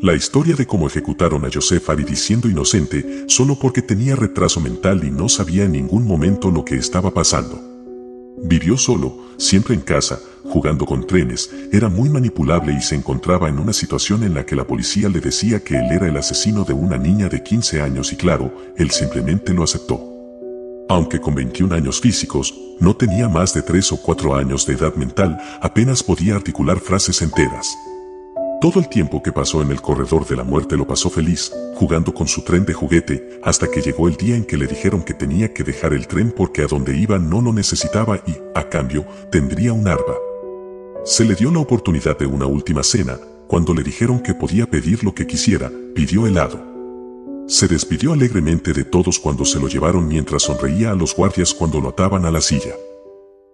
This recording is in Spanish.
La historia de cómo ejecutaron a Joseph Arridy siendo inocente solo porque tenía retraso mental y no sabía en ningún momento lo que estaba pasando. Vivió solo, siempre en casa, jugando con trenes, era muy manipulable y se encontraba en una situación en la que la policía le decía que él era el asesino de una niña de 15 años y claro, él simplemente lo aceptó. Aunque con 21 años físicos, no tenía más de 3 o 4 años de edad mental, apenas podía articular frases enteras. Todo el tiempo que pasó en el corredor de la muerte lo pasó feliz, jugando con su tren de juguete, hasta que llegó el día en que le dijeron que tenía que dejar el tren porque a donde iba no lo necesitaba y, a cambio, tendría un arma. Se le dio la oportunidad de una última cena, cuando le dijeron que podía pedir lo que quisiera, pidió helado. Se despidió alegremente de todos cuando se lo llevaron mientras sonreía a los guardias cuando lo ataban a la silla.